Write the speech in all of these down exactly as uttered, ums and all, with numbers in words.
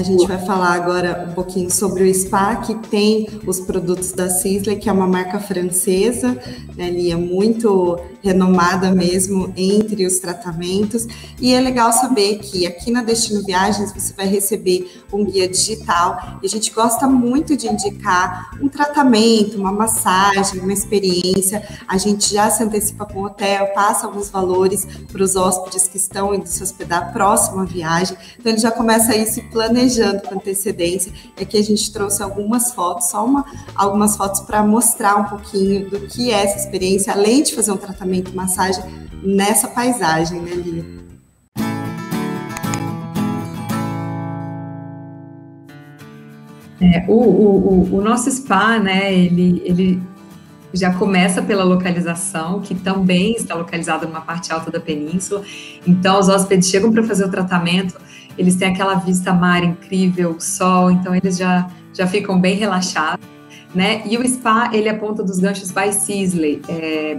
A gente vai falar agora um pouquinho sobre o spa, que tem os produtos da Sisley, que é uma marca francesa, né, ali é muito renomada mesmo entre os tratamentos. E é legal saber que aqui na Destino Viagens você vai receber um guia digital, e a gente gosta muito de indicar um tratamento, uma massagem, uma experiência. A gente já se antecipa com o hotel, passa alguns valores para os hóspedes que estão indo se hospedar a próxima viagem, então ele já começa aí se planejando com antecedência. E aqui a gente trouxe algumas fotos, só uma, algumas fotos para mostrar um pouquinho do que é essa experiência, além de fazer um tratamento, massagem, nessa paisagem, né, Lia? É, o, o, o nosso spa, né, ele, ele já começa pela localização, que também está localizada numa parte alta da península. Então, os hóspedes chegam para fazer o tratamento, eles têm aquela vista mar incrível, sol, então eles já, já ficam bem relaxados, né? E o spa, ele é Ponta dos Ganchos by Sisley. É,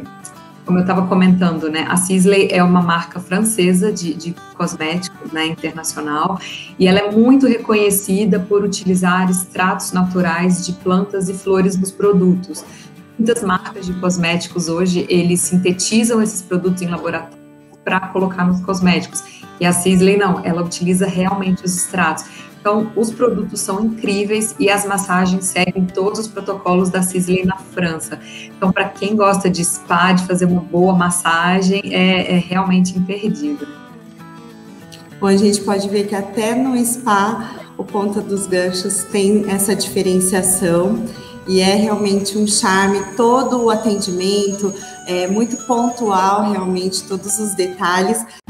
como eu estava comentando, né? A Sisley é uma marca francesa de, de cosméticos, né, internacional, e ela é muito reconhecida por utilizar extratos naturais de plantas e flores nos produtos. Muitas marcas de cosméticos hoje, eles sintetizam esses produtos em laboratório para colocar nos cosméticos. E a Sisley não, ela utiliza realmente os extratos. Então, os produtos são incríveis e as massagens seguem todos os protocolos da Sisley na França. Então, para quem gosta de spa, de fazer uma boa massagem, é, é realmente imperdível. Bom, a gente pode ver que até no spa, o Ponta dos Ganchos tem essa diferenciação. E é realmente um charme todo o atendimento, é muito pontual realmente todos os detalhes.